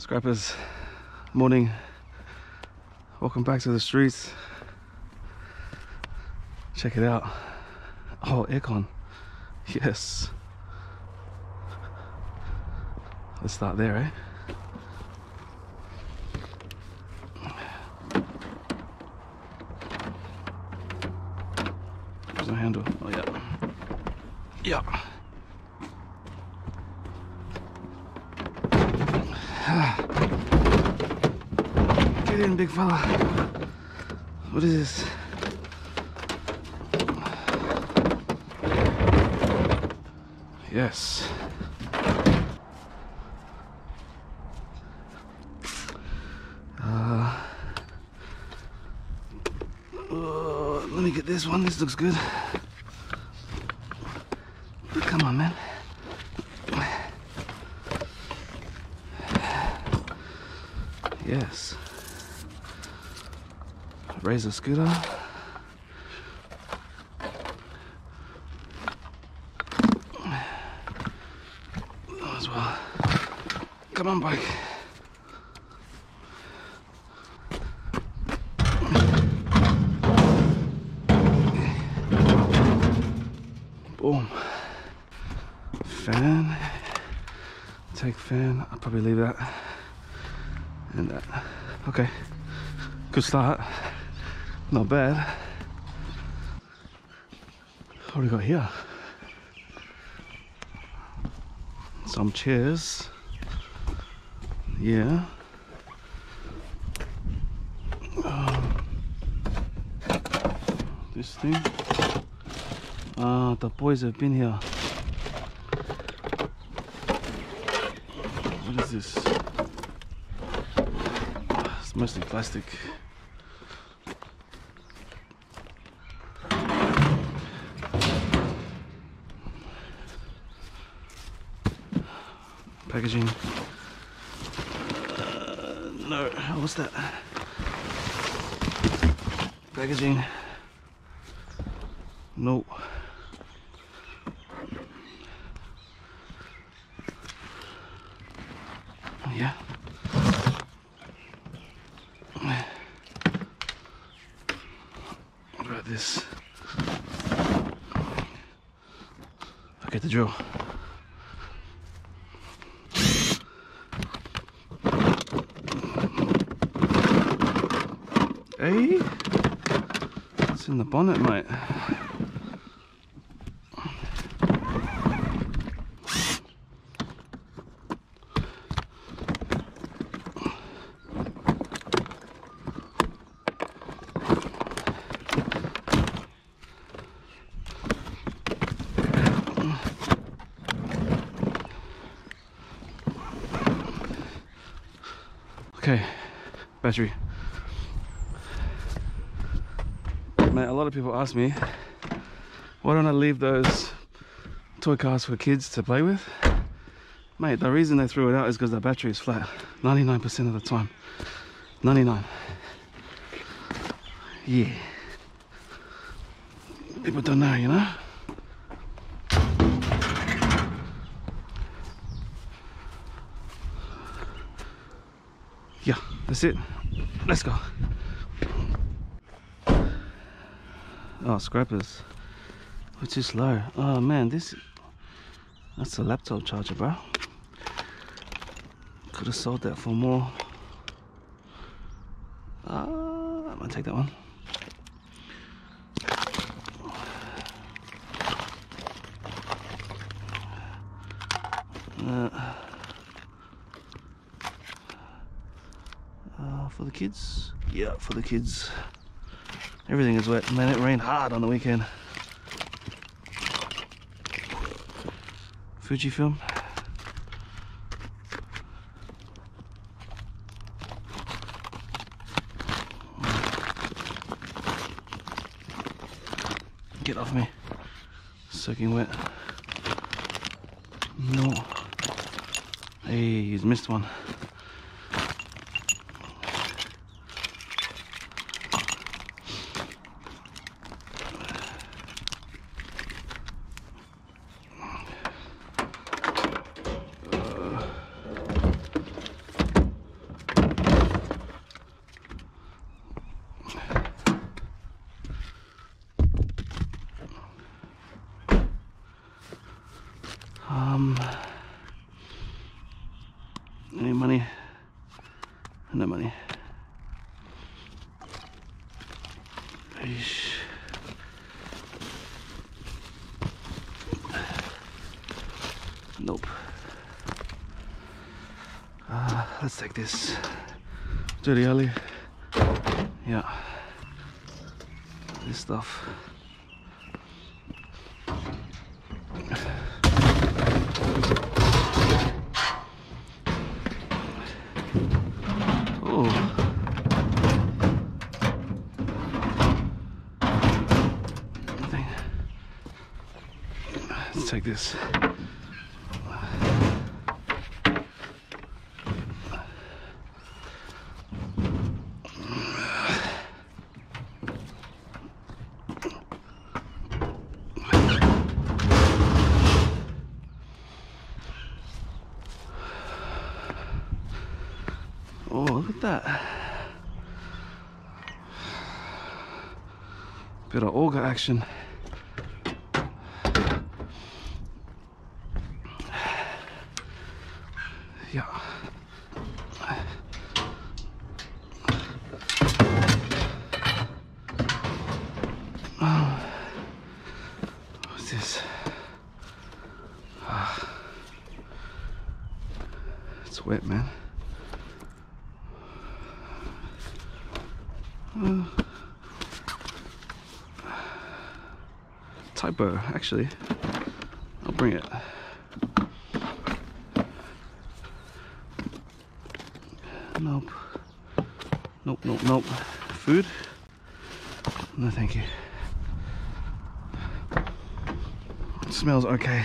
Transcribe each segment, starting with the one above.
Scrappers, morning. Welcome back to the streets. Check it out. Oh, aircon. Yes. Let's start there, eh? There's no handle. Oh, yeah. Yeah. Get in, big fella. What is this? Yes. Let me get this one. This looks good. Come on, man. Yes. Razor scooter. As well. Come on, bike. Boom. Fan. Take fan. I'll probably leave that. And that. Okay. Good start. Not bad. What do we got here? Some chairs. Yeah. This thing. Ah, the boys have been here. What is this? It's mostly plastic. Packaging. No, what's that? Packaging. No. Yeah. What about this? I get the drill. Hey, it's in the bonnet, mate. Okay, battery. A lot of people ask me, why don't I leave those toy cars for kids to play with? Mate, the reason they threw it out is because the battery is flat 99% of the time. 99. Yeah. People don't know, you know? Yeah, that's it. Let's go. Oh, scrappers. We're too slow. Oh man, that's a laptop charger, bro. Could have sold that for more. I'm gonna take that one. For the kids? Yeah, for the kids. Everything is wet, man. It rained hard on the weekend. Fujifilm. Get off me. Soaking wet. No. Hey, he's missed one. No money. Eesh. Nope. Let's take this to the alley. Yeah. This stuff. Take this. Oh, look at that. Bit of auger action. Actually, I'll bring it. Nope. Nope, nope, nope. Food? No, thank you. It smells okay.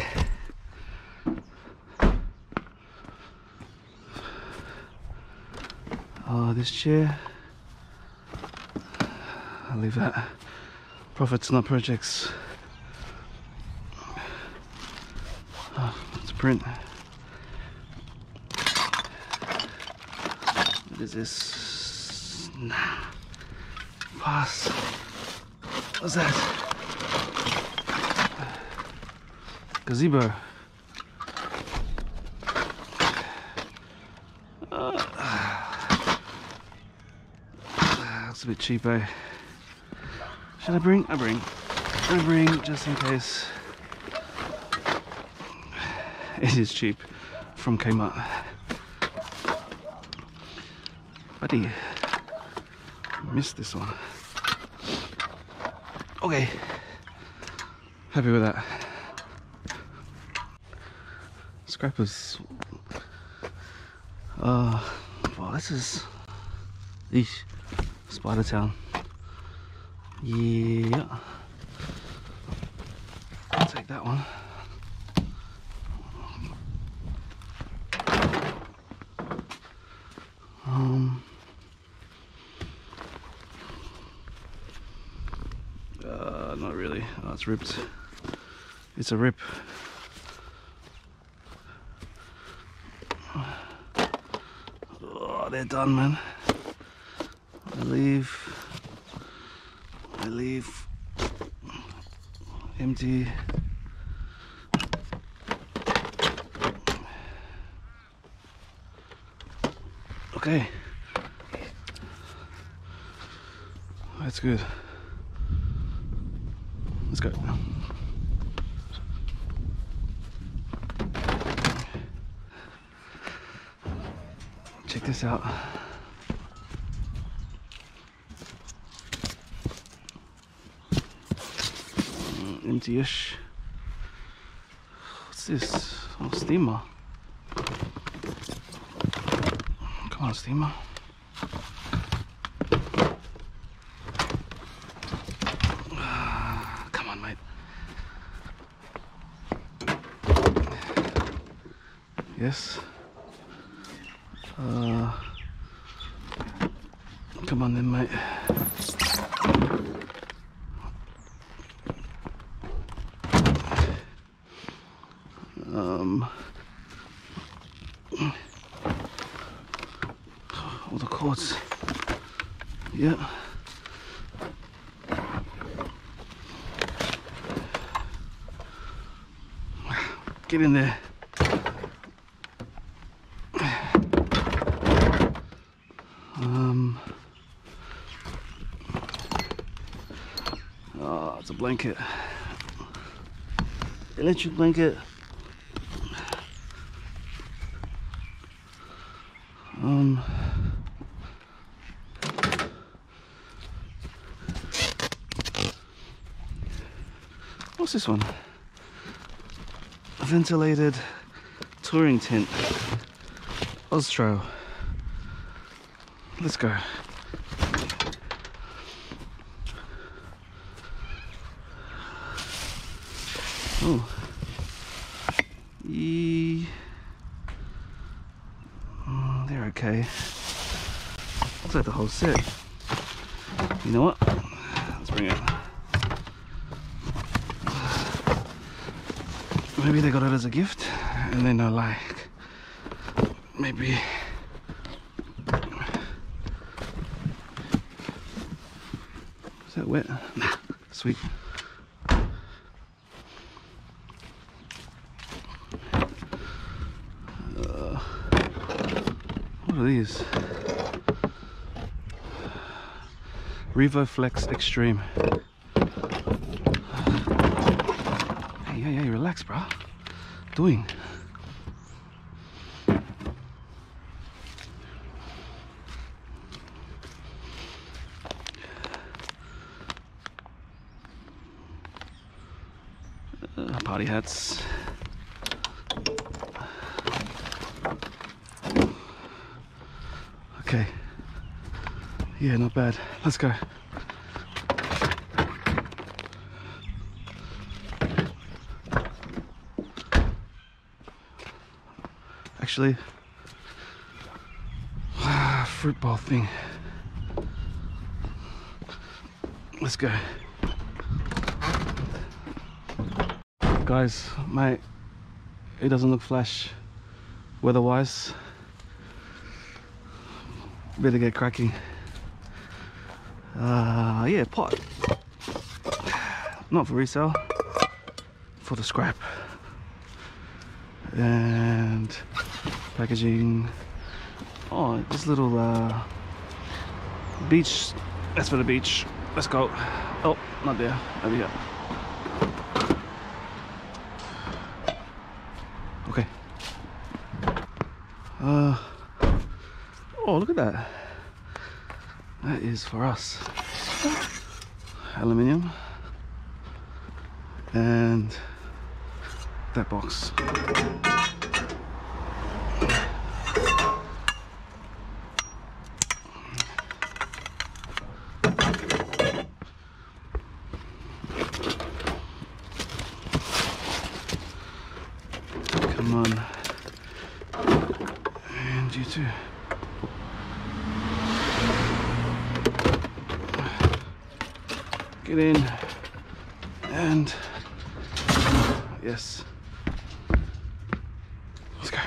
Oh, this chair. I'll leave that. Profits, not projects. Print. What is this? Nah. Pass. What's that? Gazebo. That's a bit cheapo. Should I bring? I bring just in case. It is cheap from Kmart. Buddy, missed this one. Okay, happy with that. Scrappers. Wow, this is eesh, Spider Town. Yeah, I'll take that one. Not really. Oh, it's ripped. It's a rip. Oh, they're done, man. I leave. Empty. Okay, that's good. Let's go. Check this out. Empty-ish. What's this? Oh, steamer. Come on, steamer. Come on, mate. Yes. Come on then, mate. Yeah. Get in there. blanket. Electric blanket. What's this one? A ventilated touring tent. Oztro. Let's go. Oh. They're okay. Looks like the whole set. You know what? Let's bring it. Maybe they got it as a gift and then they're like, maybe. Is that wet? Nah, sweet. What are these? Revo Flex Extreme. Hey, hey, hey, relax, bro. What are you doing? Party hats. Okay. Yeah, not bad. Let's go. Actually, fruit bowl thing. Let's go. Guys, mate, it doesn't look flash weather-wise. Better get cracking. Yeah, pot. Not for resale, for the scrap. And packaging. Oh, this little beach. That's for the beach. Let's go. Oh, not there. Over here. Okay. Oh, look at that. That is for us. Aluminium. And that box. Come on. And you too. Get in. And yes. Let's go.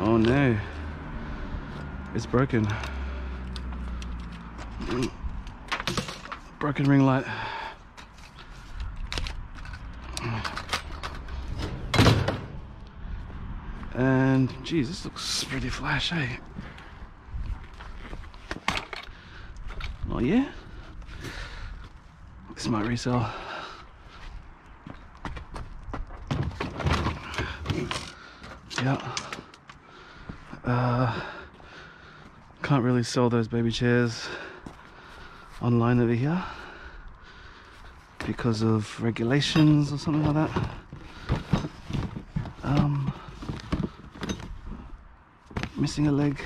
Oh no. It's broken. Broken ring light. And geez, this looks pretty flash, eh? Oh yeah? This might resell. Yeah. Can't really sell those baby chairs online over here because of regulations or something like that. Missing a leg.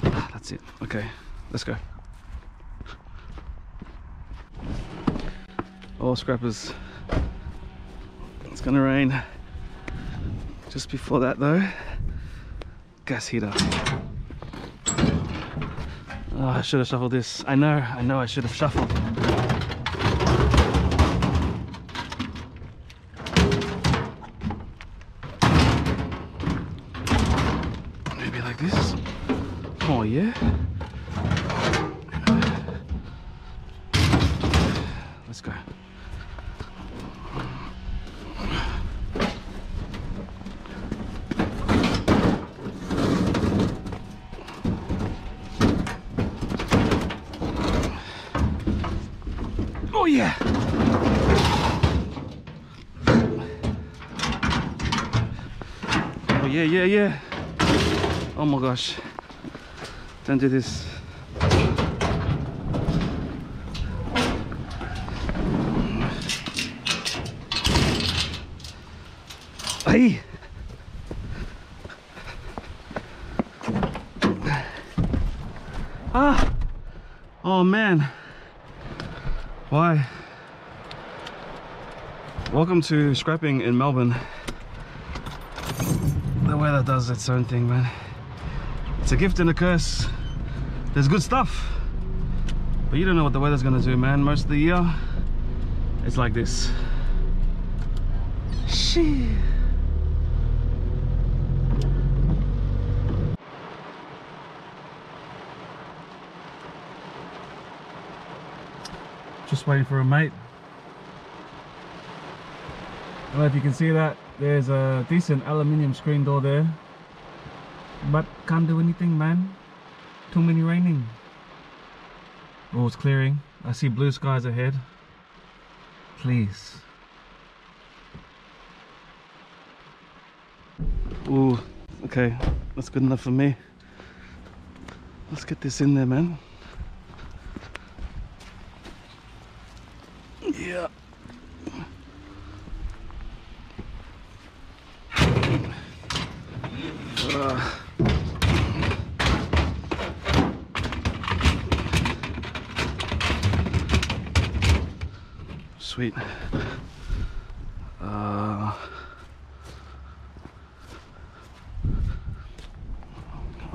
That's it. Okay, let's go. Oh, scrappers. It's gonna rain. Just before that though, gas heater. Oh, I should have shuffled this. I know I should have shuffled. Maybe like this. Oh yeah. Let's go. Yeah. Oh, yeah, yeah, yeah. Oh my gosh. Don't do this. Hey. Ah. Oh man. Why? Welcome to scrapping in Melbourne. The weather does its own thing, man. It's a gift and a curse. There's good stuff, but you don't know what the weather's gonna do, man. Most of the year, it's like this. Shit. Just waiting for a mate. I don't know if you can see that. There's a decent aluminium screen door there, but can't do anything, man. Too many raining. Oh, it's clearing. I see blue skies ahead. Please. Ooh, okay, that's good enough for me. Let's get this in there, man. Yeah. Sweet. Oh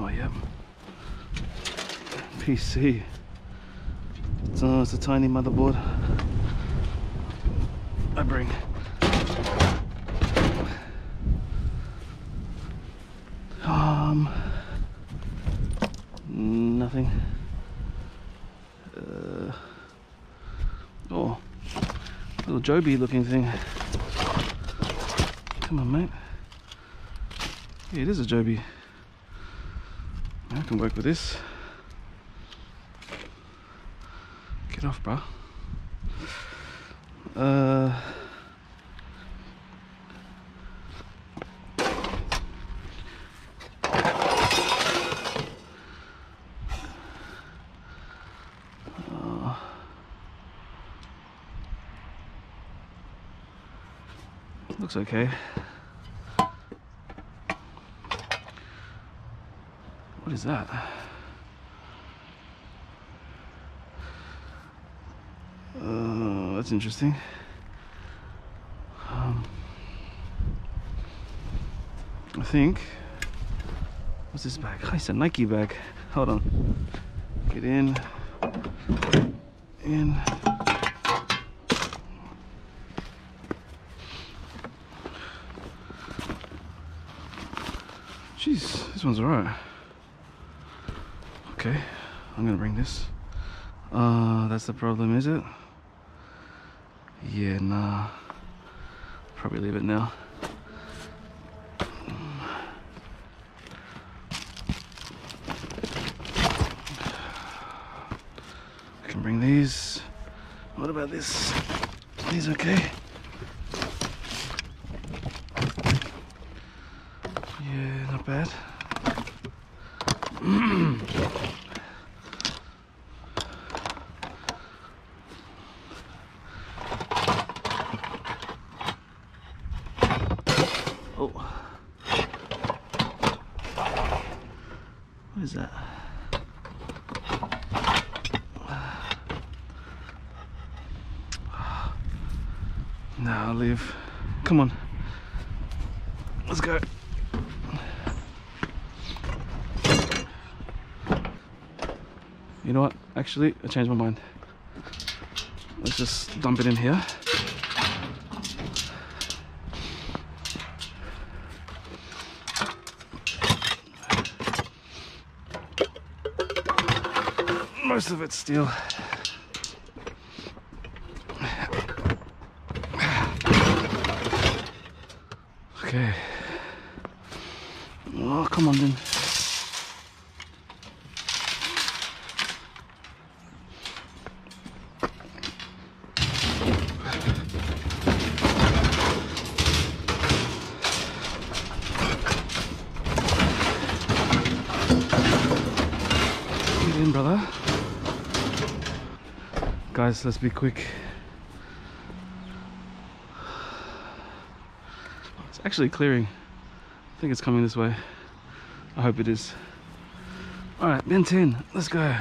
yeah. PC. It's a tiny motherboard. I bring. Nothing. Oh, little Joby looking thing. Come on, mate. Yeah, it is a Joby. I can work with this. Get off, bruh. Looks okay. What is that? That's interesting. I think, what's this bag? Oh, it's a Nike bag. Hold on. Get in. In. Jeez, this one's alright. Okay, I'm gonna bring this. That's the problem, is it? Yeah, nah. Probably leave it now. I can bring these. What about this? Are these okay? Yeah, not bad. What is that? No, I'll leave. Come on. Let's go. You know what? Actually, I changed my mind. Let's just dump it in here. Most of it's steel. Okay. Oh, come on then. other. Guys, let's be quick. It's actually clearing. I think it's coming this way. I hope it is. All right, bin 10, let's go.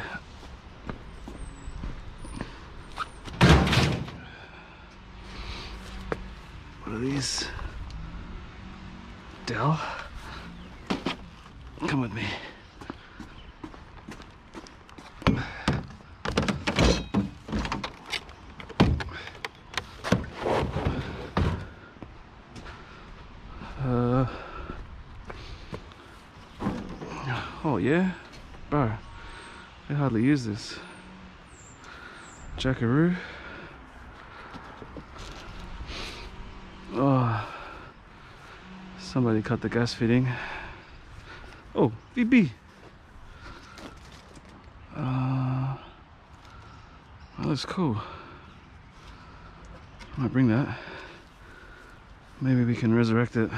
What are these? Dell, come with me. Oh yeah, bro, I hardly use this. Jackaroo. Oh, somebody cut the gas fitting. Oh, VB. That looks cool. I might bring that. Maybe we can resurrect it.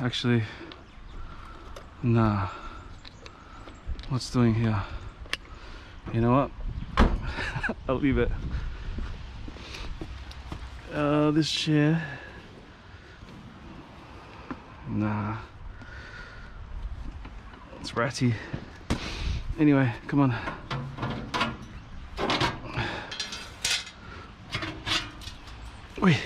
Actually, nah. What's doing here? You know what? I'll leave it. This chair. Nah. It's ratty. Anyway, come on. Wait.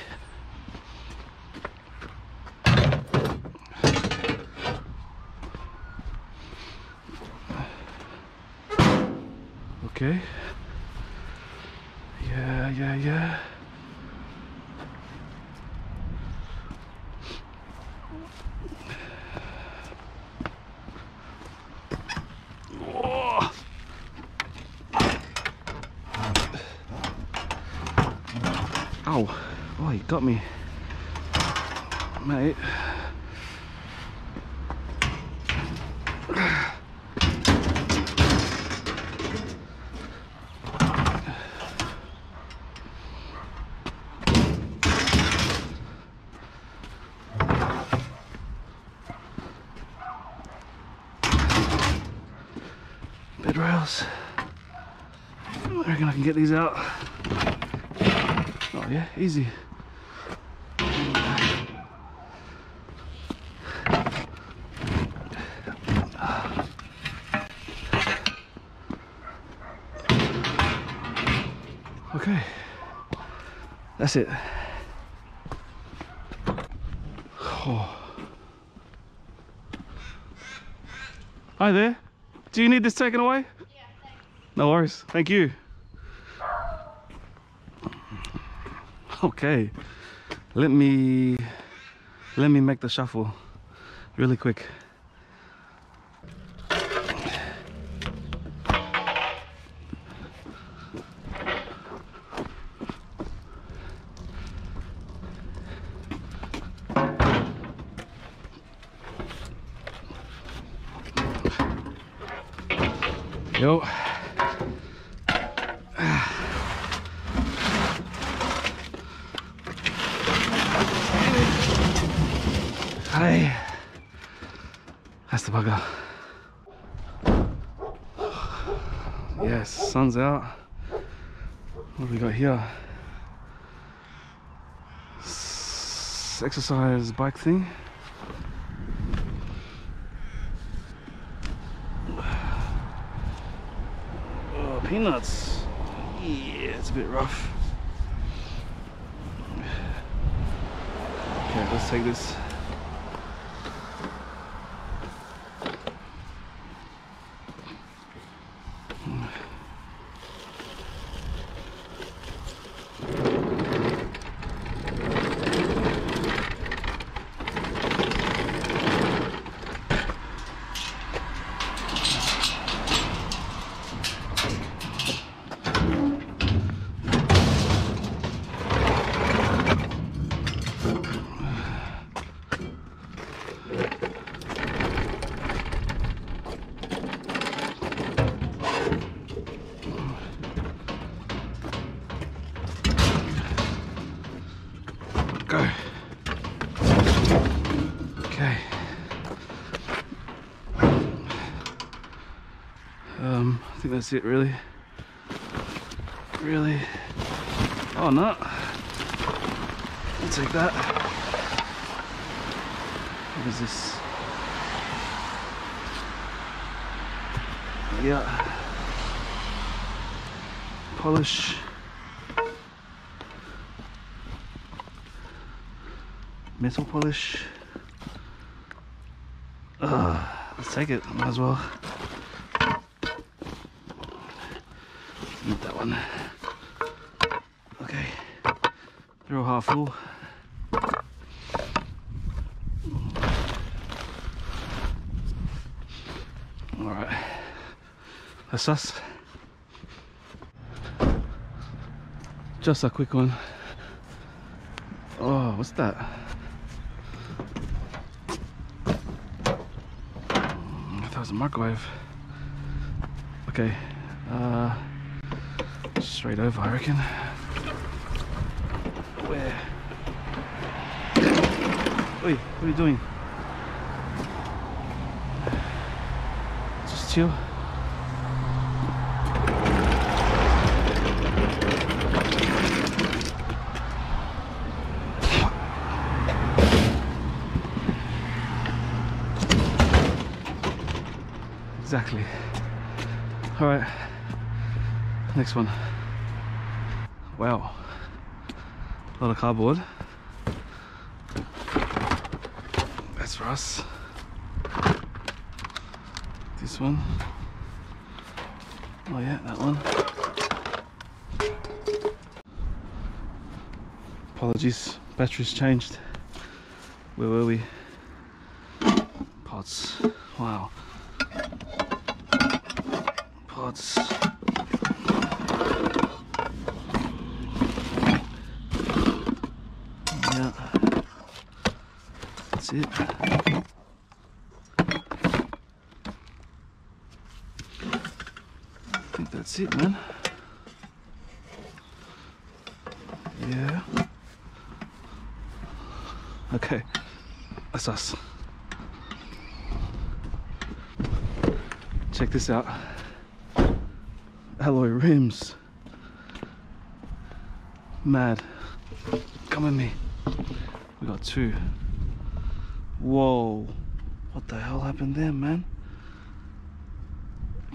Okay. Yeah. Whoa. Ow. Oh, he got me. Mate. Get these out. Oh yeah, easy. Okay, that's it. Oh. Hi there. Do you need this taken away? Yeah, thanks. No worries. Thank you. Okay, let me make the shuffle really quick. Yo. Hey, that's the bugger. Yes, sun's out. What have we got here? Exercise bike thing. Oh, peanuts. Yeah, it's a bit rough. Okay, let's take this. I think that's it really. Oh no. I'll take that. What is this? Yeah. Polish. Metal polish. Let's take it, might as well. Need that one. Okay, they're all half full. Alright, that's us. Just a quick one. Oh, what's that? That was a microwave. Okay, straight over, I reckon. Where? Oi, what are you doing? Just chill. Exactly. All right, next one. Wow, a lot of cardboard. That's for us. This one. Oh yeah, that one. Apologies, batteries changed. Where were we? Pods. Wow. Pods. Yeah. That's it. I think that's it, man. Yeah. Okay. That's us. Check this out. Alloy rims. Mad. Come with me. We got two. Whoa. What the hell happened there, man?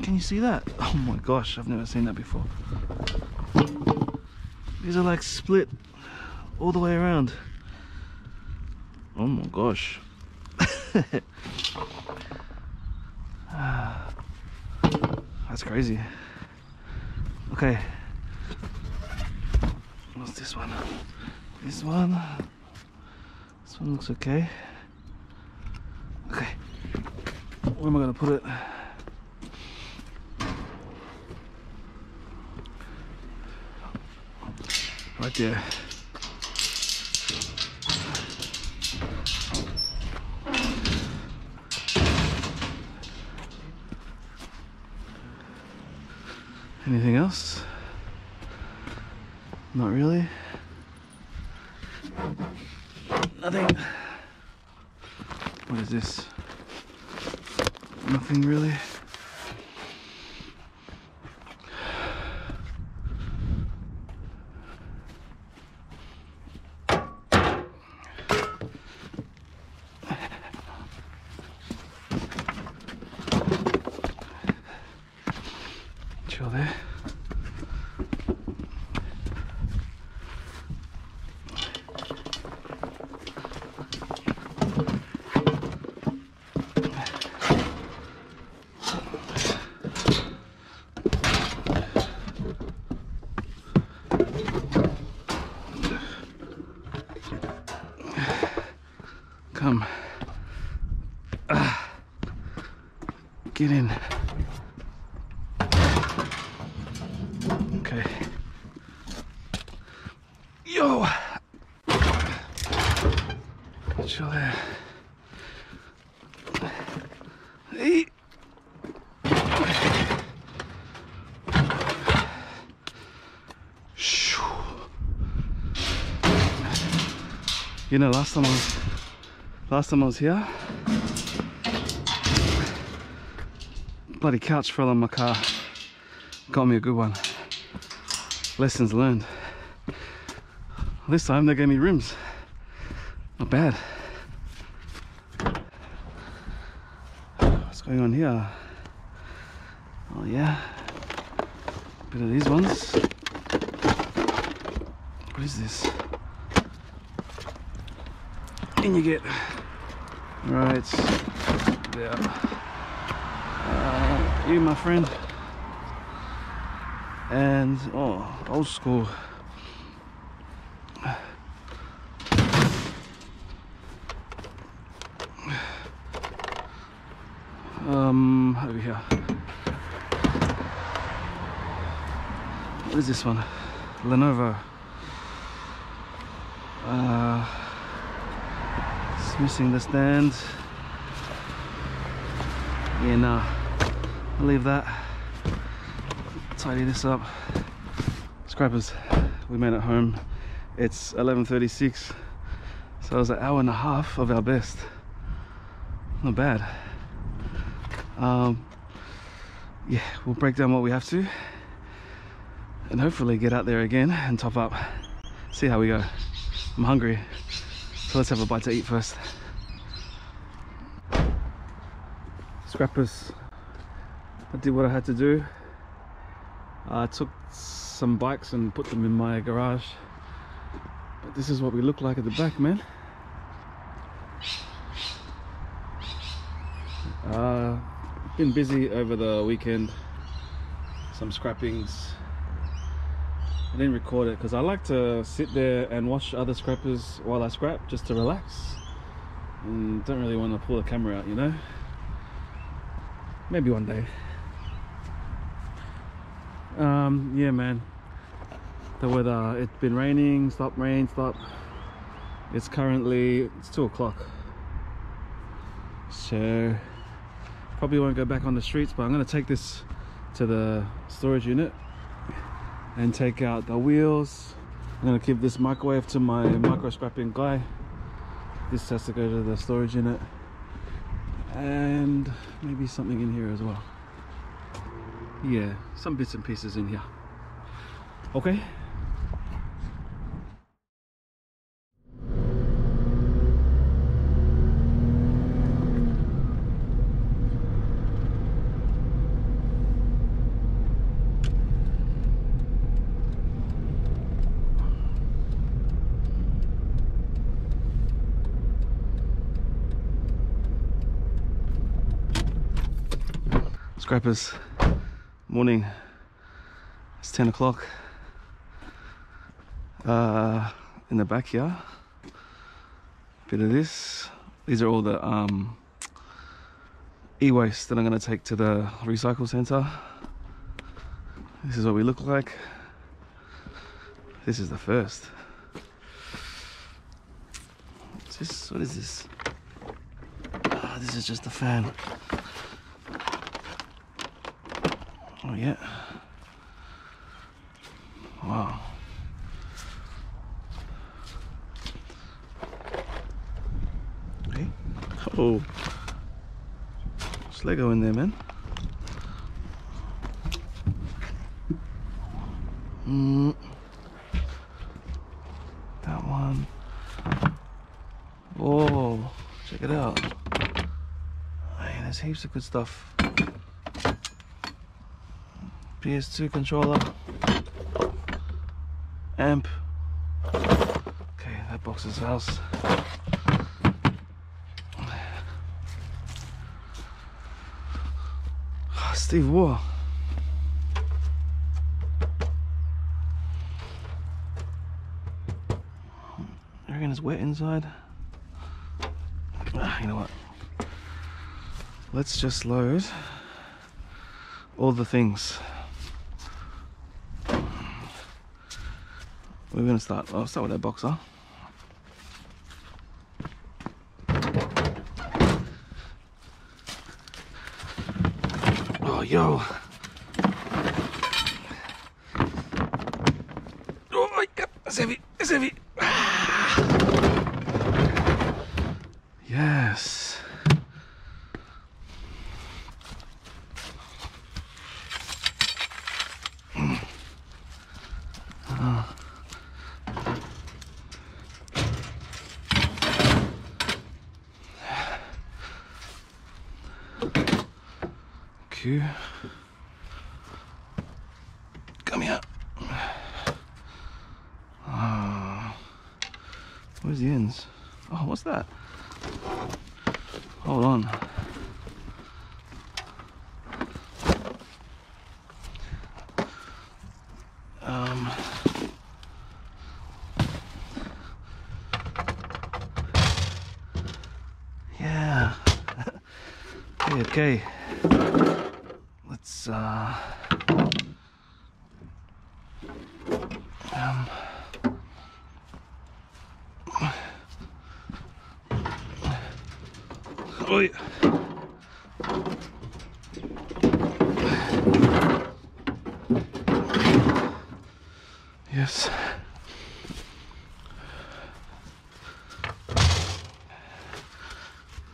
Can you see that? Oh my gosh, I've never seen that before. These are like split all the way around. Oh my gosh. That's crazy. Okay, what's this one? This one looks okay. Okay, where am I gonna put it? Right there. Anything else? Not really. Nothing. What is this? Nothing really. Get in. Okay. Yo! Chill there. Hey. Shoo. You know, last time I was here, bloody couch fell on my car. Got me a good one. Lessons learned. This time they gave me rims. Not bad. What's going on here? Oh yeah, bit of these ones. What is this? In you get. Right, there. You, my friend. And oh, old school. Over here. What is this one? Lenovo. It's missing the stand. Yeah, no. I'll leave that. Tidy this up. Scrappers, we made it home. It's 11:36, so it was an hour and a half of our best. Not bad. Yeah, we'll break down what we have to, and hopefully get out there again and top up. See how we go. I'm hungry, so let's have a bite to eat first. Scrappers, I did what I had to do. I took some bikes and put them in my garage. But this is what we look like at the back, man. Been busy over the weekend. Some scrappings. I didn't record it because I like to sit there and watch other scrappers while I scrap, just to relax, and don't really want to pull the camera out, you know. Maybe one day. Yeah, man, the weather, it's been raining, stop, rain, stop. It's currently, it's 2 o'clock, so probably won't go back on the streets, but I'm going to take this to the storage unit and take out the wheels. I'm gonna give this microwave to my micro scrapping guy. This has to go to the storage unit, and maybe something in here as well. Yeah, some bits and pieces in here. Okay. Scrappers, morning. It's 10 o'clock. In the back here, bit of this. These are all the e-waste that I'm going to take to the recycle center. This is what we look like. This is the first. What's this? What is this? Oh, this is just a fan. Oh yeah. Wow. Hey. Oh. There's Lego in there, man. That one. Whoa. Check it out. Hey, there's heaps of good stuff. PS2 controller, amp. Okay, that box is house. Steve Waugh. I reckon it's wet inside. You know what? Let's just load all the things. We're going to start, I'll start with that boxer. Oh, yo. Oh my God, it's heavy, it's heavy. Ah. Yes. you. Come here. Where's the ends? Oh, what's that? Hold on. Yeah. Okay. Let's oh yeah. Yes.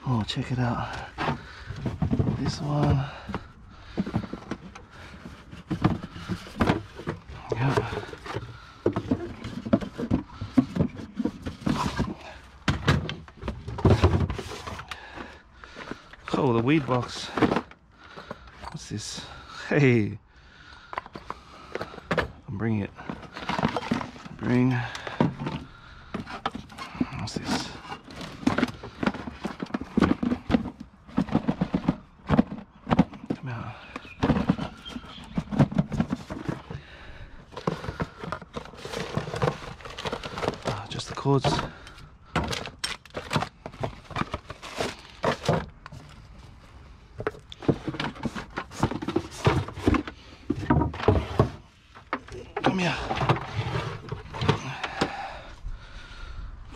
Oh, check it out. This one. Oh, the weed box. What's this? Hey, I'm bringing it. Bring. What's this? Come out. Oh, just the cords.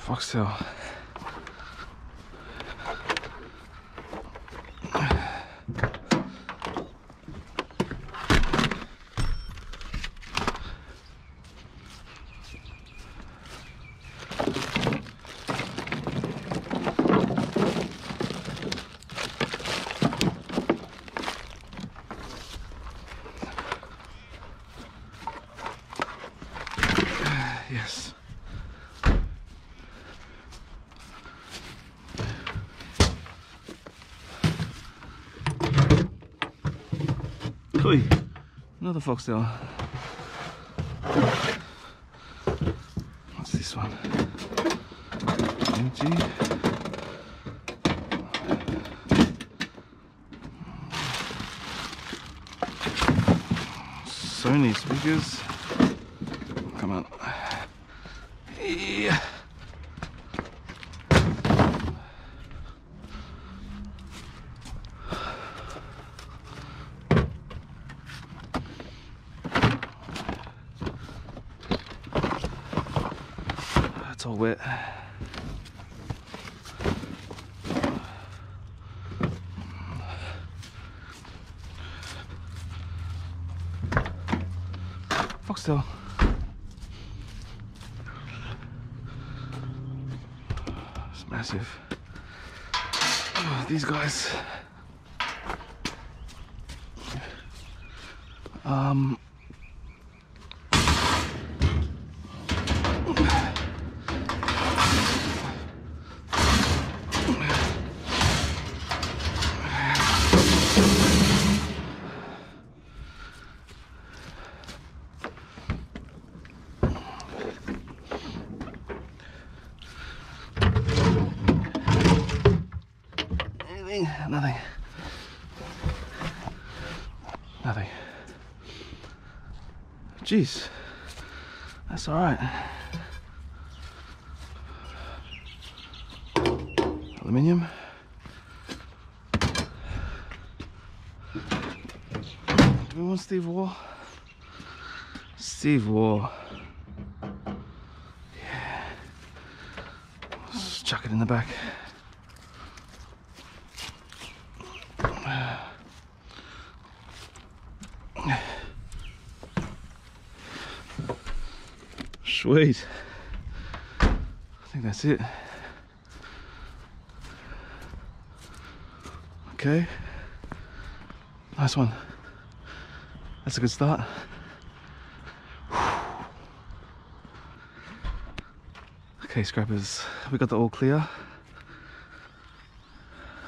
Foxtel. Yes. Another Foxtel. What's this one? Empty. Sony speakers. Come on. Yeah. It's all wet. Foxtel. It's massive. Oh, these guys. Nothing. Nothing. Jeez. That's alright. Aluminium. Do we want Steve Waugh? Steve Waugh. Yeah. Let's chuck it in the back. Sweet. I think that's it. Okay. Nice one. That's a good start. Okay, scrappers. We got the all clear.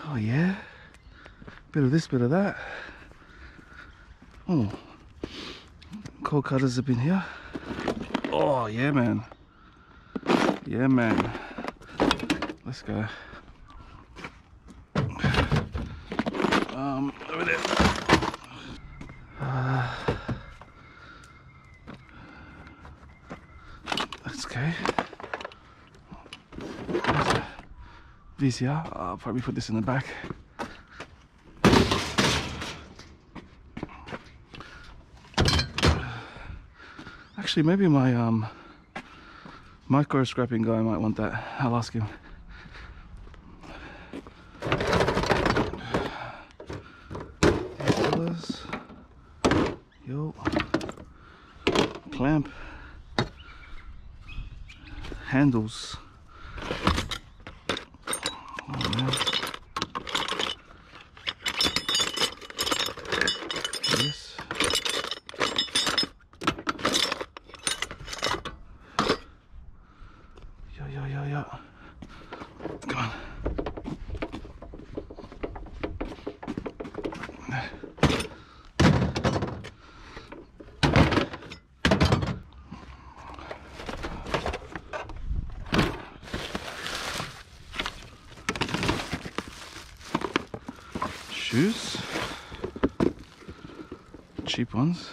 Oh yeah. Bit of this, bit of that. Oh, cold cutters have been here. Oh yeah, man. Yeah, man. Let's go. Over there. Let's go. VCR. I'll probably put this in the back. Actually, maybe my micro scrapping guy might want that. I'll ask him. Yo, clamp, handles. Shoes, cheap ones.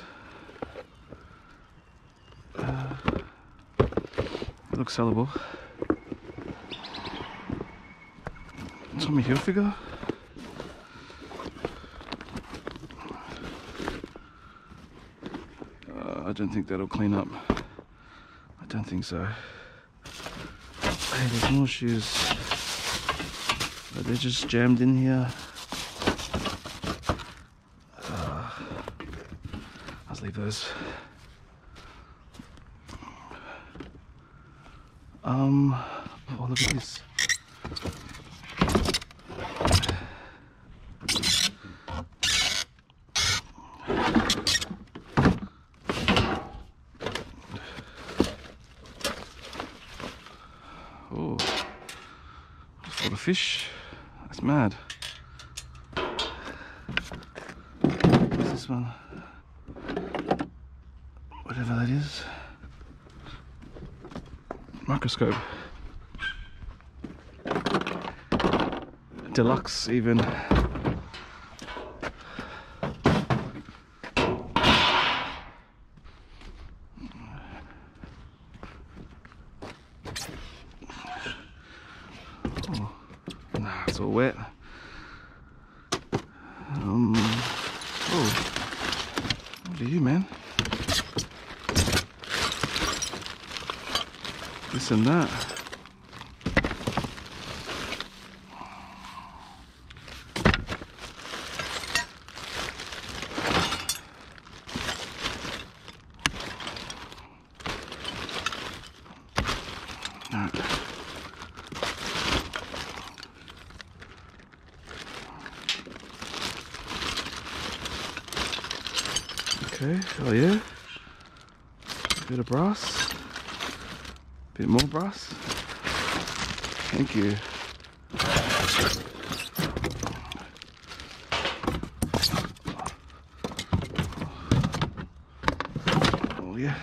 Looks sellable. Tommy Hilfiger. I don't think that'll clean up. I don't think so. Hey, there's more shoes, but they're just jammed in here. Leave those. Oh, look at this. Oh, for the fish. That's mad. What's this one? Whatever that is. Microscope. Deluxe even. Oh, nah, it's all wet. Oh, what are you, man? This and that. No. Okay, oh yeah. A bit of brass. Bit more brass. Thank you. Oh yeah.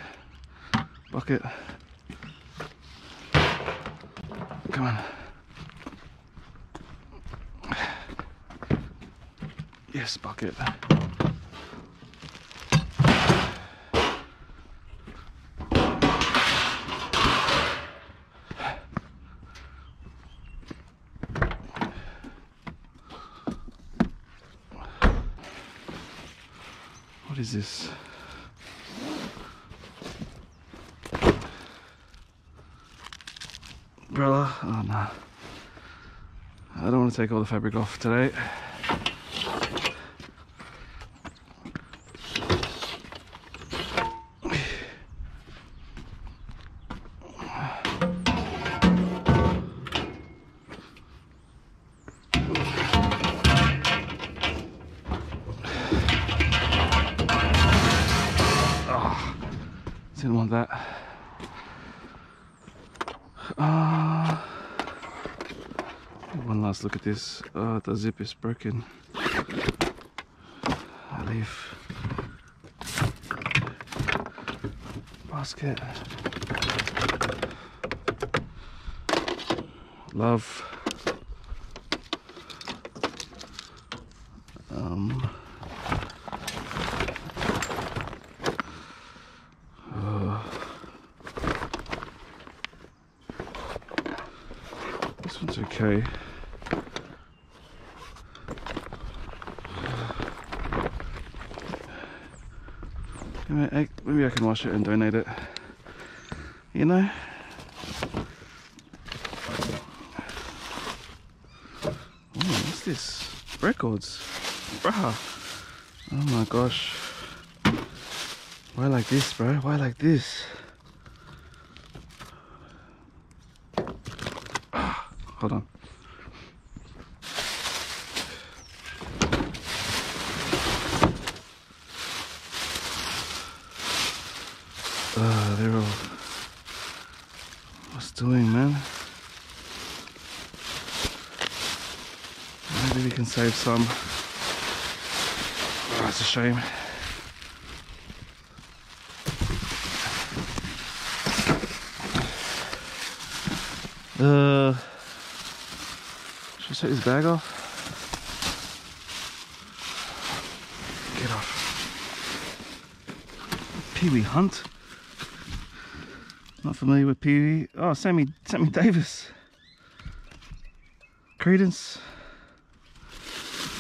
Bucket. Come on. Yes, bucket. What is this? Umbrella? Oh no. I don't want to take all the fabric off today. Didn't want that. One last look at this. The zip is broken. I leave. basket. Love. This one's okay. Maybe I can wash it and donate it, you know? Ooh, what's this? Records? Bruh. Oh my gosh. Why like this, bro? Why like this? Hold on. They're all... What's doing, man? Maybe we can save some. Oh, that's a shame. Should I take this bag off? Get off. Peewee Hunt? Not familiar with Peewee. Oh, Sammy Davis. Credence.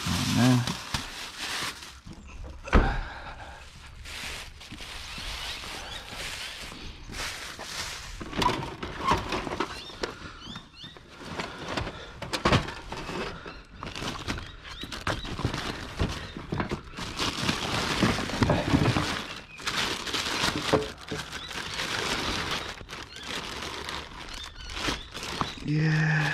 Oh man. Yeah.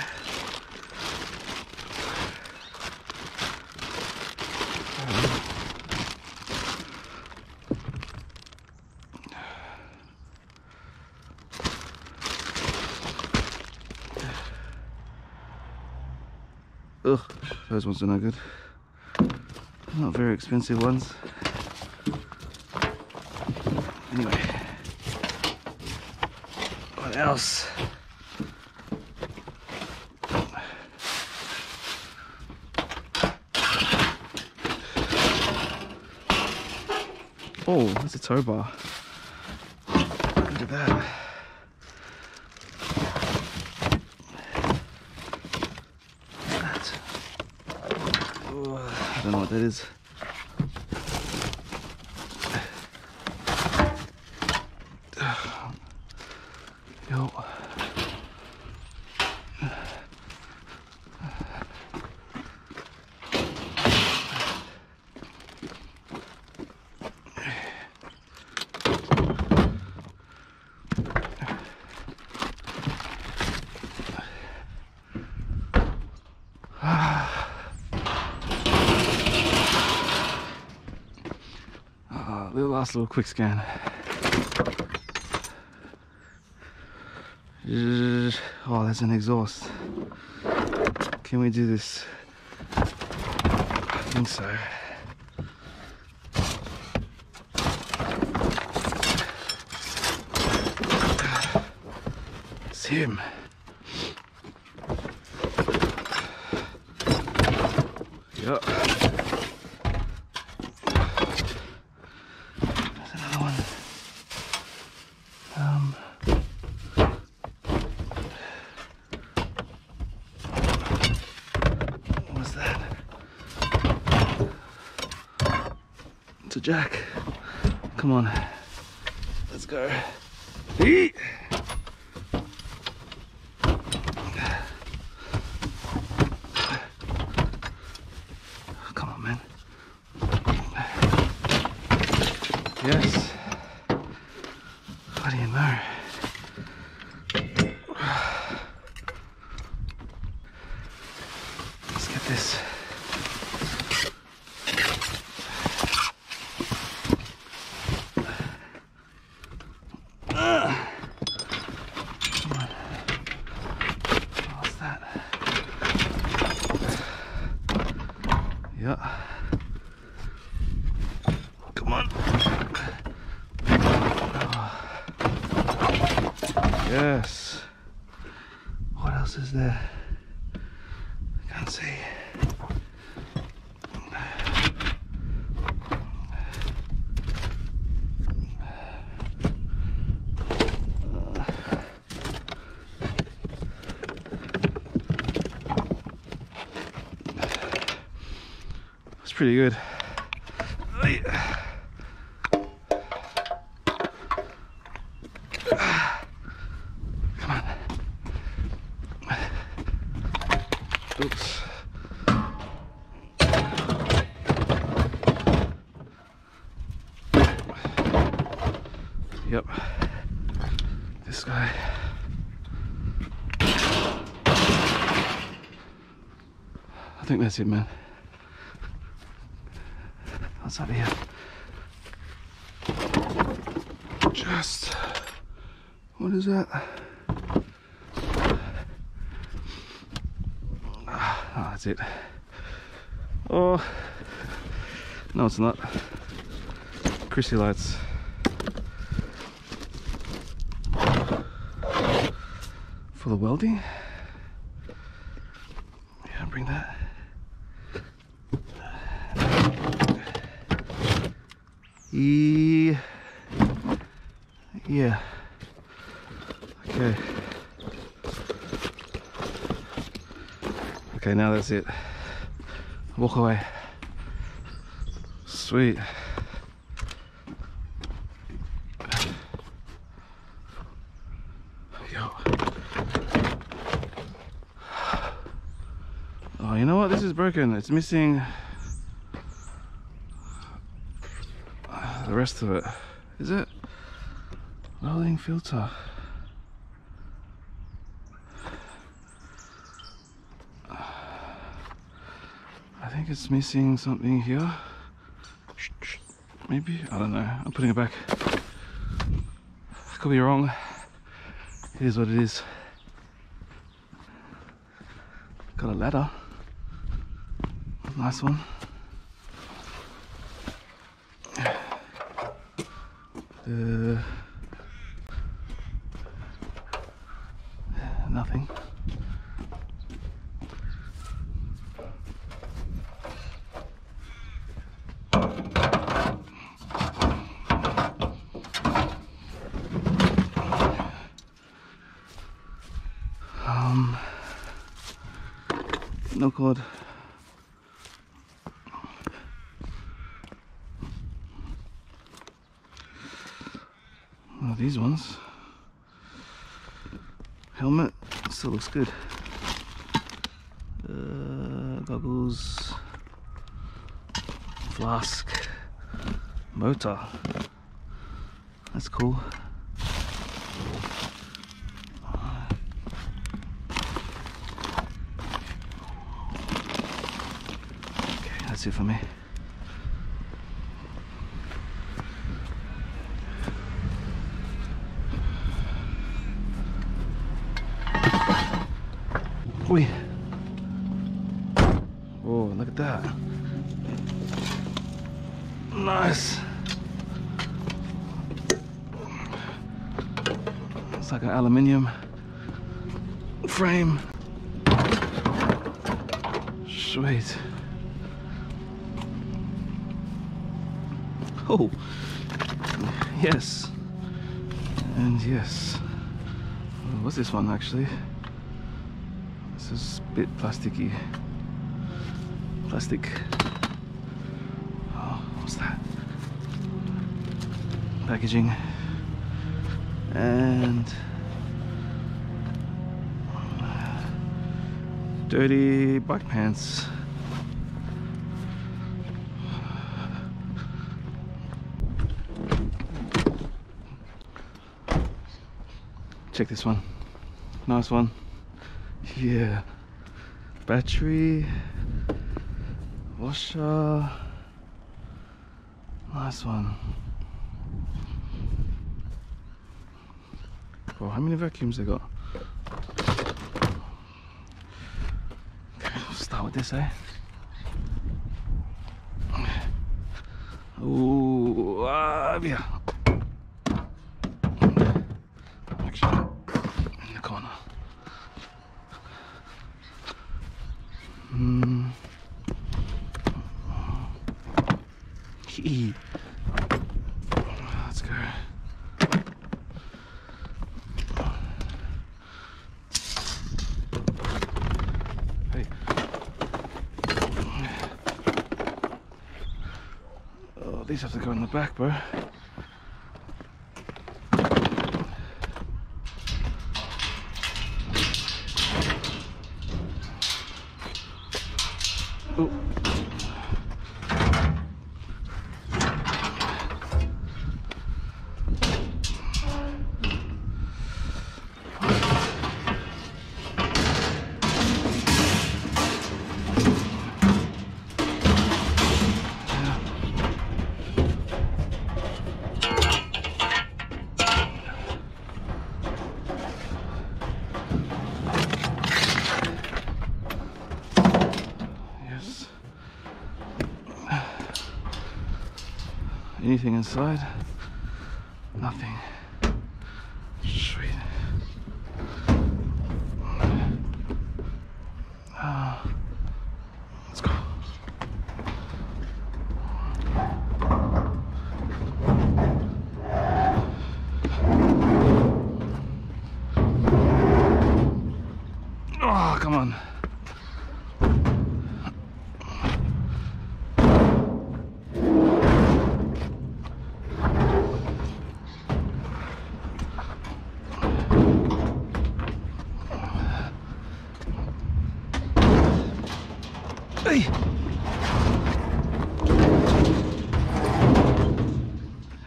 Ugh, those ones are no good. Not very expensive ones. Anyway. What else? Oh, that's a tow bar. Look at that. I don't know what that is. Yo. Last little quick scan. Oh, that's an exhaust. Can we do this? I think so. It's him. Yep. Jack, come on, let's go. Eat. Come on, man. Yes. What do you know? Let's get this. Come on. Oh. Yes. What else is there? I can't see. That's pretty good. I think that's it, man. What's up here? Just... what is that? Oh, that's it. Oh... no, it's not. Chrissy lights. For the welding? Yeah, bring that. Yeah. Okay. Okay, now that's it. Walk away. Sweet. Yo. Oh, you know what? This is broken. It's missing the rest of it. Is it? Rolling filter. I think it's missing something here. Maybe? I don't know. I'm putting it back. I could be wrong. It is what it is. Got a ladder. Nice one. Nothing. No cord. These ones. Helmet still looks good. Goggles, flask, motor. That's cool. Okay, that's it for me. Oi. Oh, look at that. Nice. It's like an aluminium frame. Sweet. Oh, yes. And yes. What's this one actually? This is a bit plasticky. Plastic. Oh, what's that? Packaging. And dirty bike pants. Check this one. Nice one. Yeah, battery, washer, nice one. Oh, how many vacuums they got? Okay, we'll start with this, eh? Ooh, yeah. Actually, key. Let's go. Hey. Oh, these have to go in the back, bro. Anything inside? Nothing. Sweet. Let's go. Oh, come on.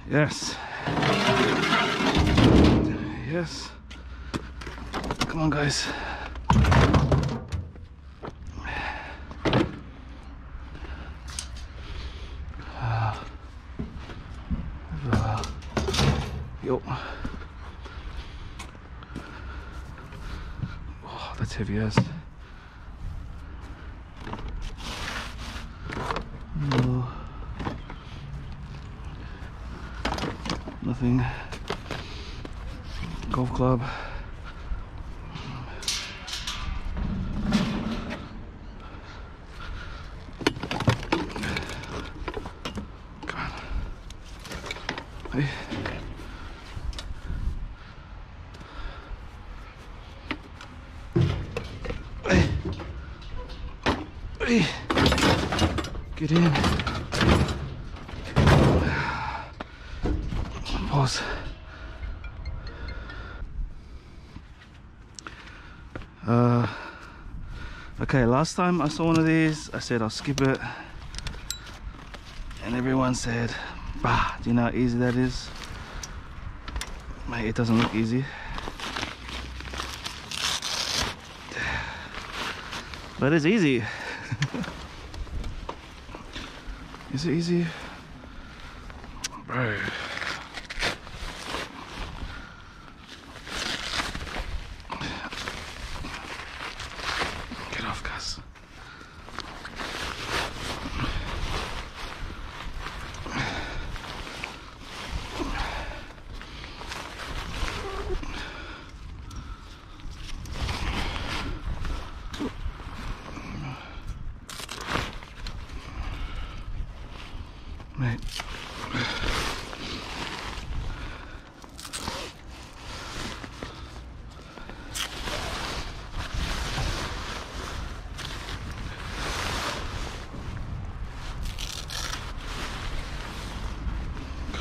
Yes. Yes. Come on, guys. Yo. Oh, that's heavy as. Nothing. Golf club. Come on. Hey. Hey. Hey. Get in. Okay, last time I saw one of these, I said I'll skip it, and everyone said, bah, do you know how easy that is? Mate, it doesn't look easy. But it's easy. Is it easy? Bro.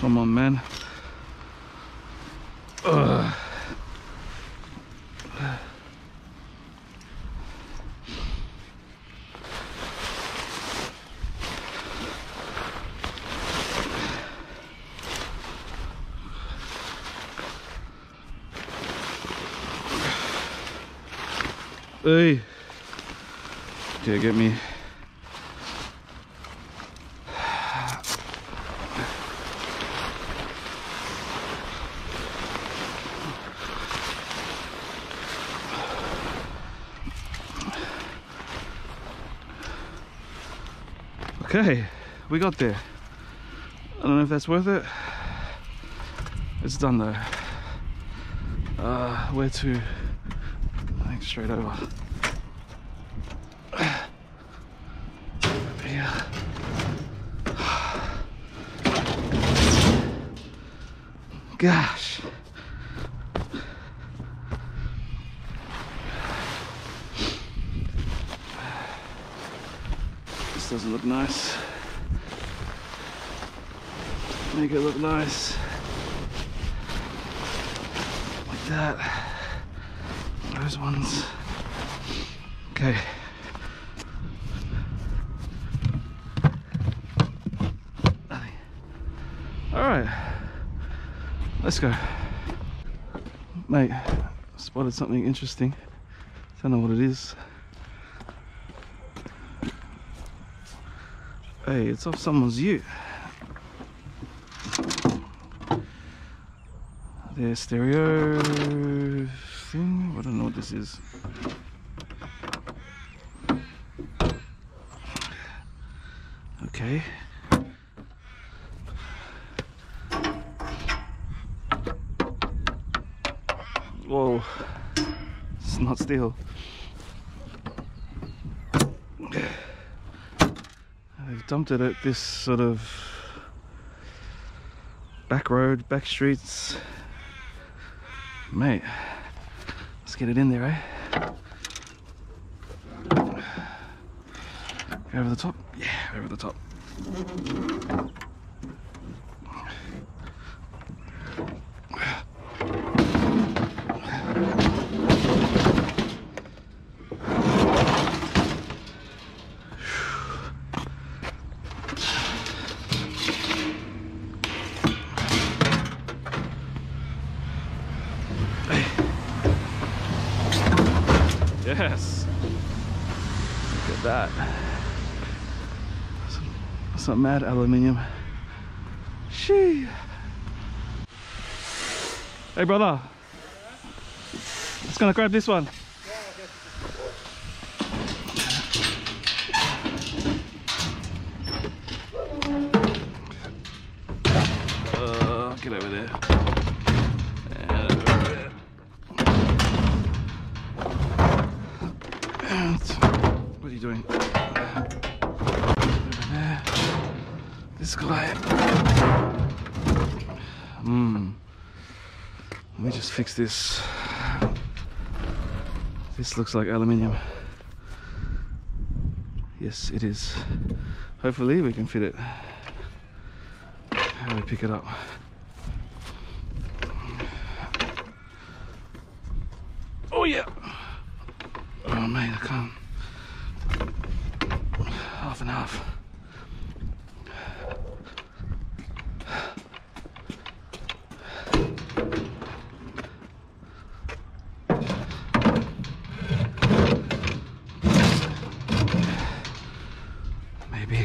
Come on, man. Ugh. Hey. Okay, get me. Okay, we got there. I don't know if that's worth it. It's done though. Where to? I think straight over. Yeah. gosh. This doesn't look nice. Make it look nice. Like that. Those ones. Okay. Alright, let's go. Mate, spotted something interesting. Don't know what it is. Hey, it's off someone's ute. Their stereo thing. I don't know what this is. Okay. Whoa, it's not steel. They've dumped it at this sort of back road, back streets. Mate, let's get it in there, eh? Go over the top? Yeah, over the top. Yes! Look at that. That's not mad aluminium. Shee! Hey brother! Just gonna grab this one. Get over there. Doing this guy. Let me just fix this. This looks like aluminium. Yes, it is. Hopefully we can fit it. How do we pick it up? Oh yeah. Oh man, I can't. Half and half. Maybe.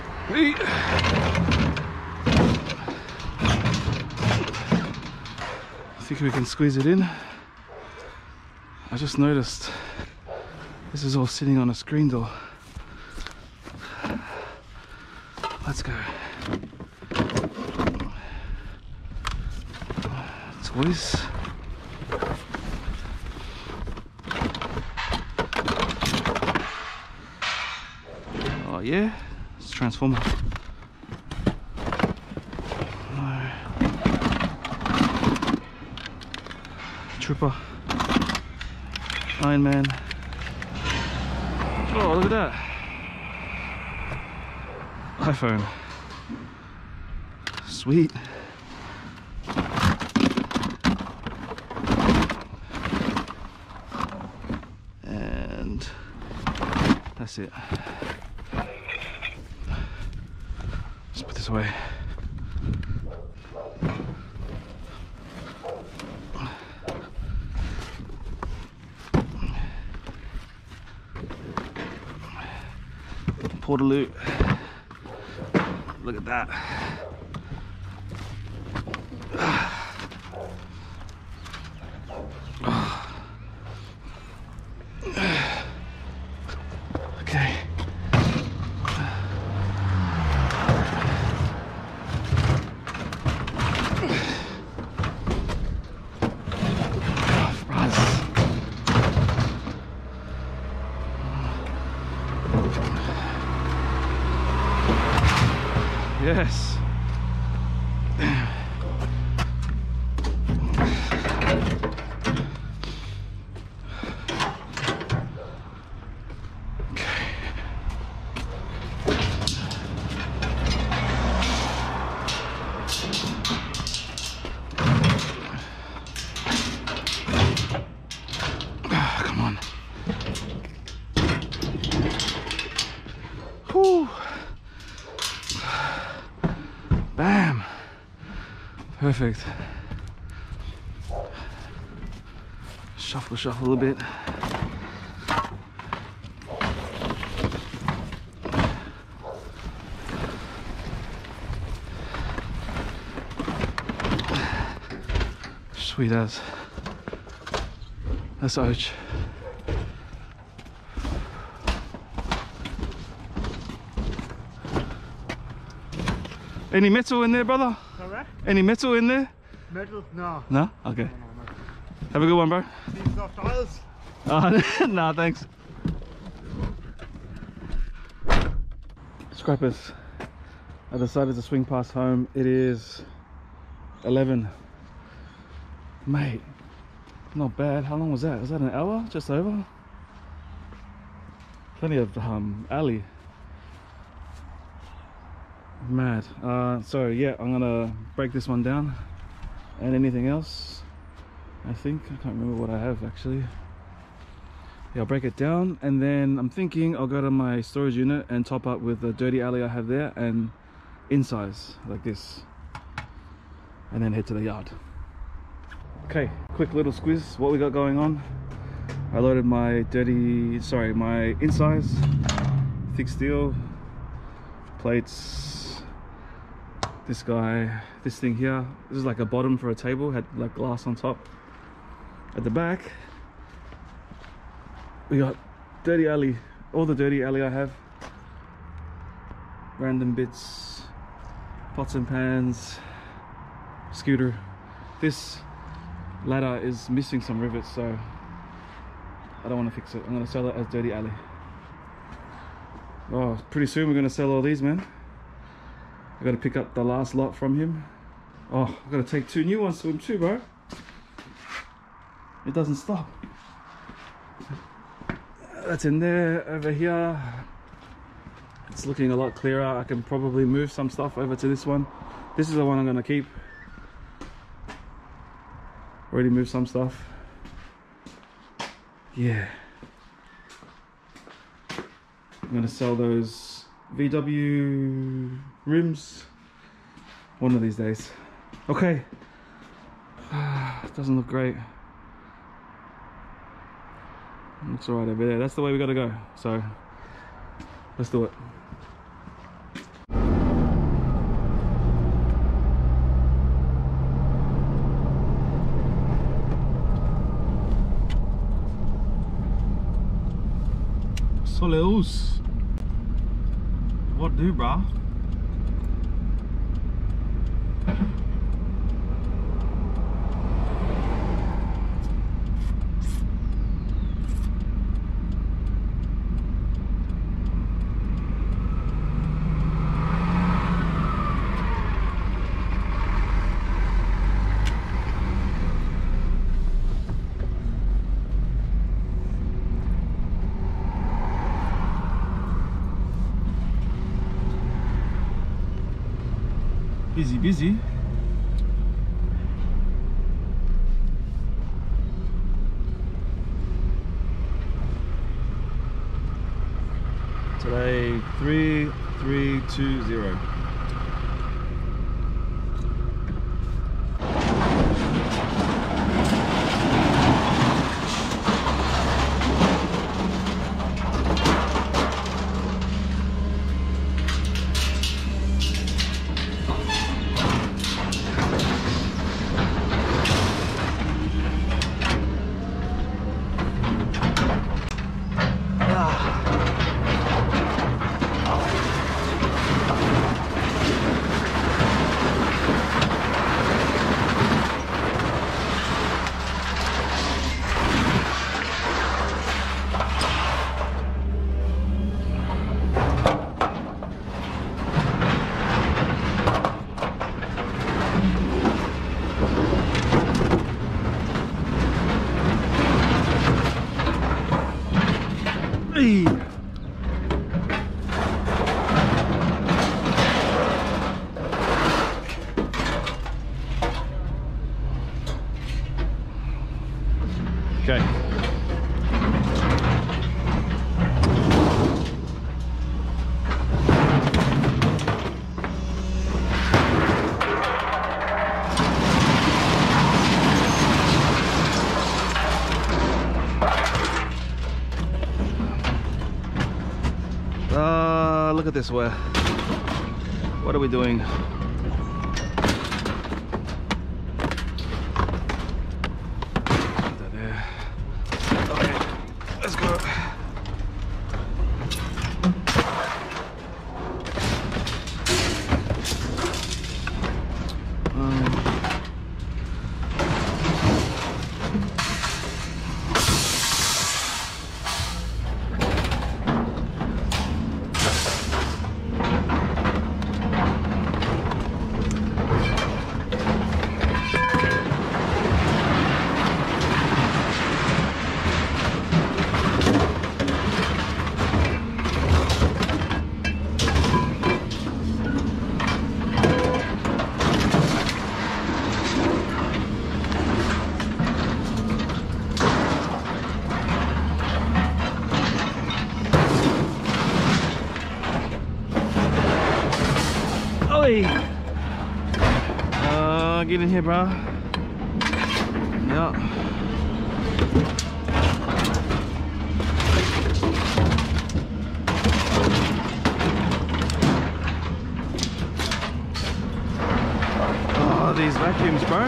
I think we can squeeze it in. I just noticed this is all sitting on a screen door. Let's go. Toys. Oh yeah, it's a transformer. Trooper, Iron Man. Oh, look at that. iPhone. Sweet. And that's it. Let's put this away. Portaloo. Look at that. Okay. Bam! Perfect. Shuffle a little bit. Sweet as. That's ouch. Any metal in there, brother? Alright. Any metal in there? Metal? No. No? Okay. No. Have a good one, bro. These soft tiles? Oh, nah, thanks. Scrappers. I decided to swing past home. It is 11. Mate, not bad. How long was that? Was that an hour? Just over? Plenty of alley. Mad. So yeah, I'm gonna break this one down. And anything else? I think I can't remember what I have actually. Yeah, I'll break it down, and then I'm thinking I'll go to my storage unit and top up with the dirty alley I have there and insize like this, and then head to the yard. Okay, quick little squiz. What we got going on? I loaded my my insize, thick steel plates. This guy, this thing here, this is like a bottom for a table, had like glass on top. At the back, we got dirty alley, all the dirty alley I have. Random bits, pots and pans, scooter. This ladder is missing some rivets, so I don't want to fix it. I'm going to sell it as dirty alley. Oh, pretty soon we're going to sell all these, man. I gotta pick up the last lot from him. Oh, I gotta take two new ones to him too, bro. It doesn't stop. That's in there, over here. It's looking a lot clearer. I can probably move some stuff over to this one. This is the one I'm gonna keep. Already moved some stuff. Yeah. I'm gonna sell those VW rims one of these days. Okay, doesn't look great. Looks all right over there. That's the way we gotta go, so let's do it. Soleus. What do, brah? Busy. Today 3320. at this wear. What are we doing? Get in here, bro. Yeah. Oh, these vacuums, bro.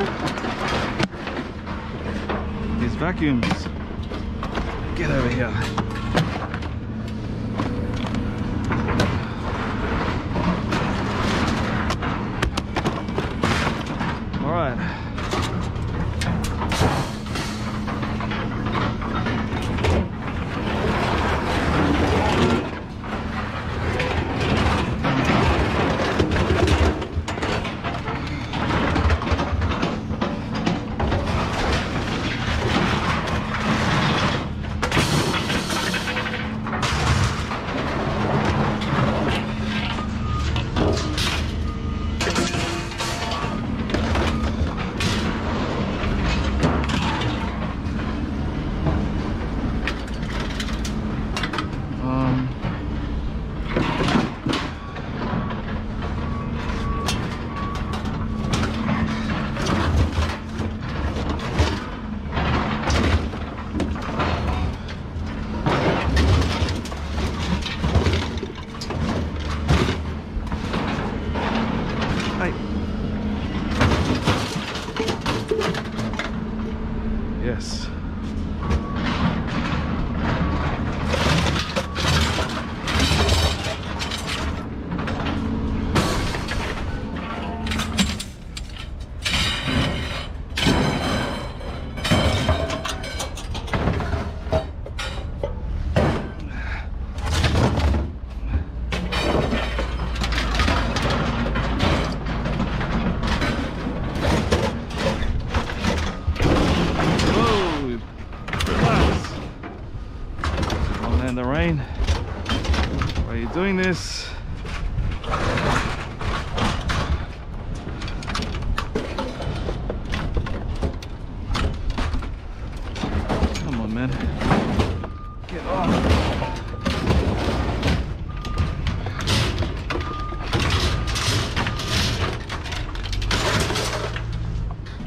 These vacuums. Get over here.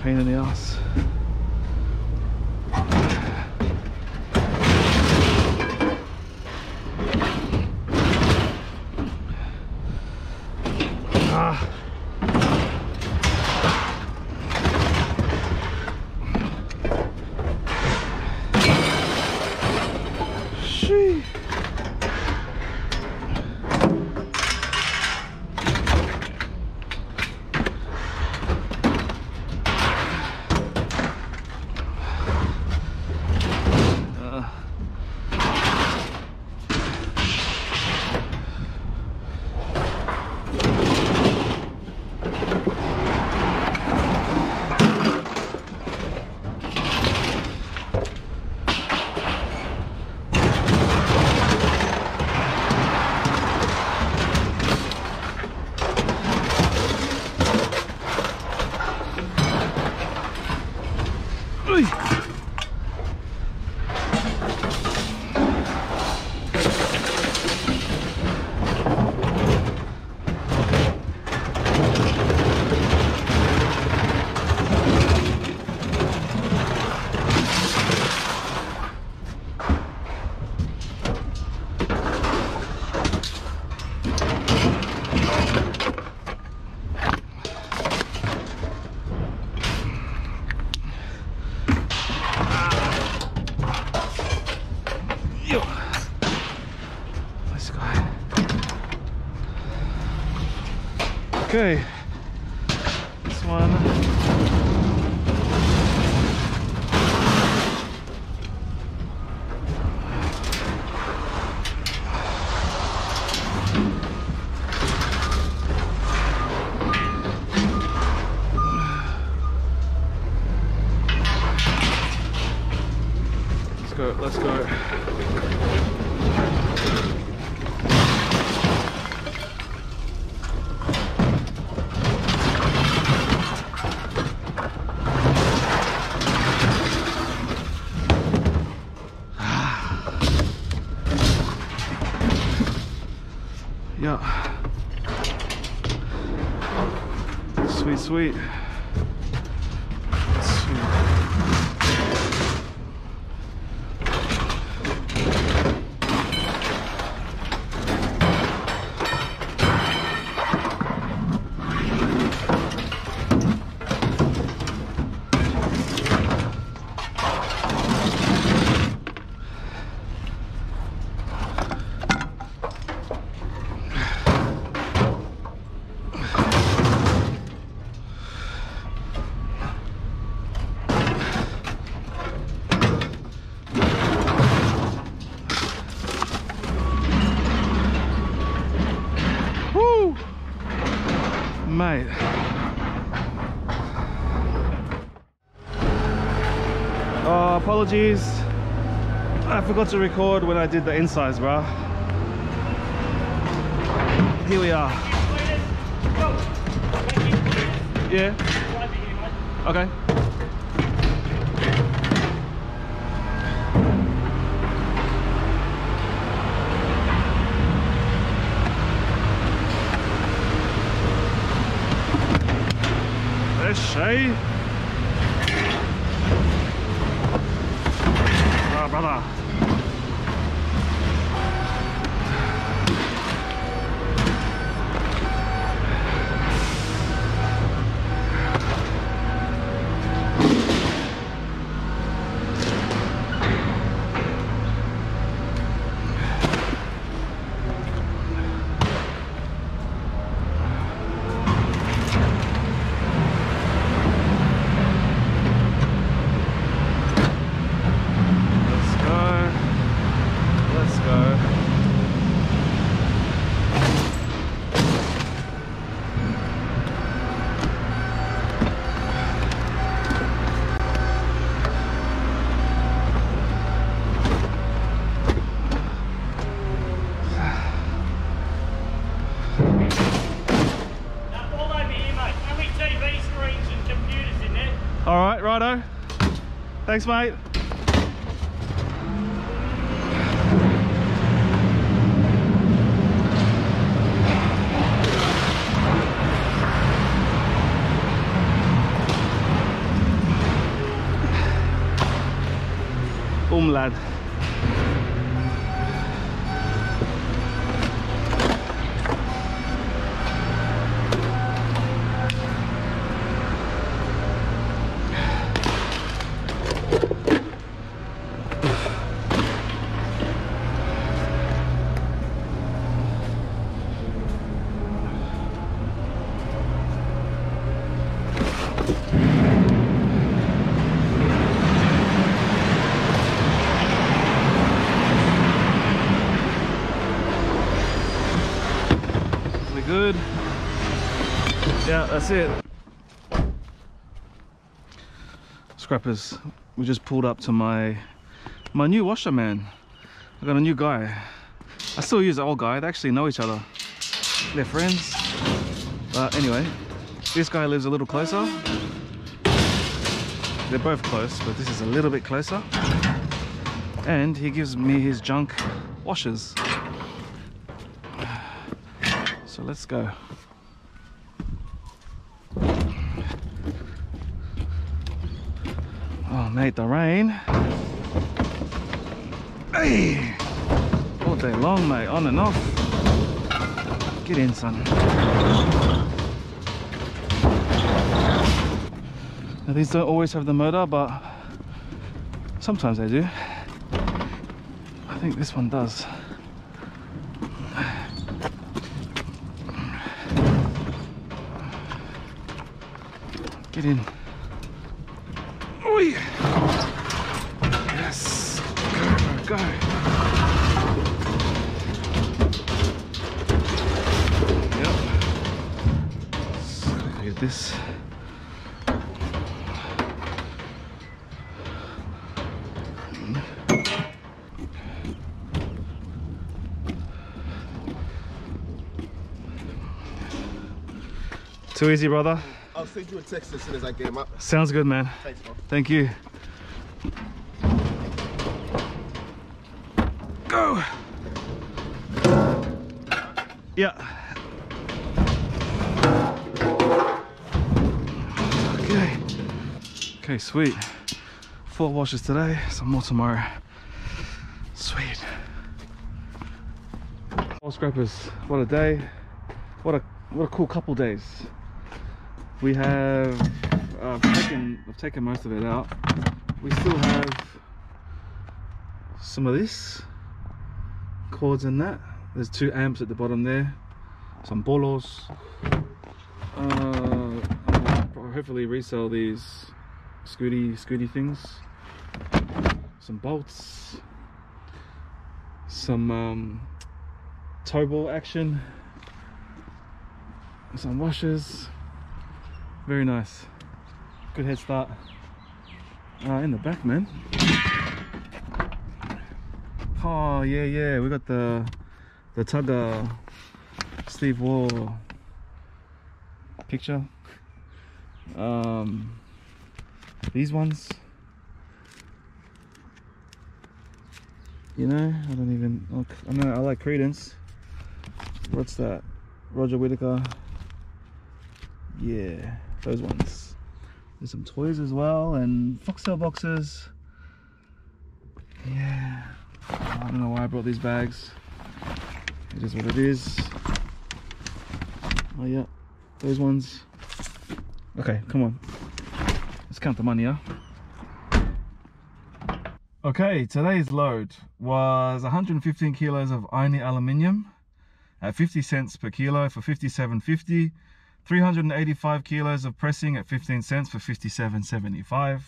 Pain in the ass. Okay, this one. Let's go. Sweet. Mate. Oh, apologies. I forgot to record when I did the insides, bruh. Here we are. Yeah. Okay. Hey, ah, brother. Righto. Thanks, mate. Lad. Good. Yeah, that's it. Scrappers, we just pulled up to my new washer, man. I got a new guy. I still use the old guy. They actually know each other. They're friends. But anyway, this guy lives a little closer. They're both close, but this is a little bit closer. And he gives me his junk washers. So let's go. Oh mate, the rain. Hey! All day long, mate, on and off. Get in, son. Now these don't always have the motor, but sometimes they do. I think this one does. Get in. Oi! Yes! Go, go! Yep. So get this. Too easy, brother. I'll send you a text as soon as I get him up. Sounds good, man. Thanks, bro. Thank you. Go! Yeah. Okay. Okay, sweet. 4 washes today, some more tomorrow. Sweet. Oh, scrapers, what a day. What a cool couple days. We have, I've taken most of it out. We still have some of this, cords in that. There's 2 amps at the bottom there, some bolos. I'll hopefully resell these scooty things. Some bolts, some toe ball action, some washers. Very nice. Good head start. In the back, man. Oh yeah, yeah. We got the tugger Steve Waugh picture. These ones. You know, I don't even. Look. I know I like Credence. What's that? Roger Whittaker. Yeah. Those ones. There's some toys as well and Foxtel boxes. Yeah. I don't know why I brought these bags. It is what it is. Oh yeah. Those ones. Okay, come on. Let's count the money, huh? Okay, today's load was 115 kilos of iron aluminium at 50 cents per kilo for $57.50. 385 kilos of pressing at 15 cents for $57.75.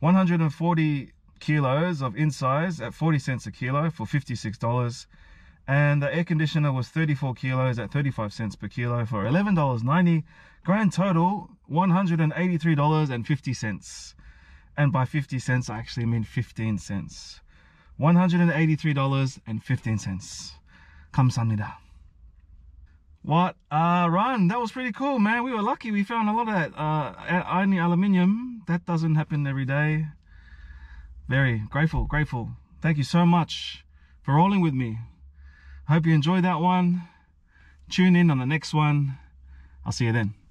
140 kilos of incise at 40 cents a kilo for $56. And the air conditioner was 34 kilos at 35 cents per kilo for $11.90. Grand total, $183.50. And by 50 cents, I actually mean 15 cents. $183.15. 감사합니다. What a run. That was pretty cool, man. We were lucky. We found a lot of that iron aluminium. That doesn't happen every day. Very grateful. Thank you so much for rolling with me. I hope you enjoyed that one. Tune in on the next one. I'll see you then.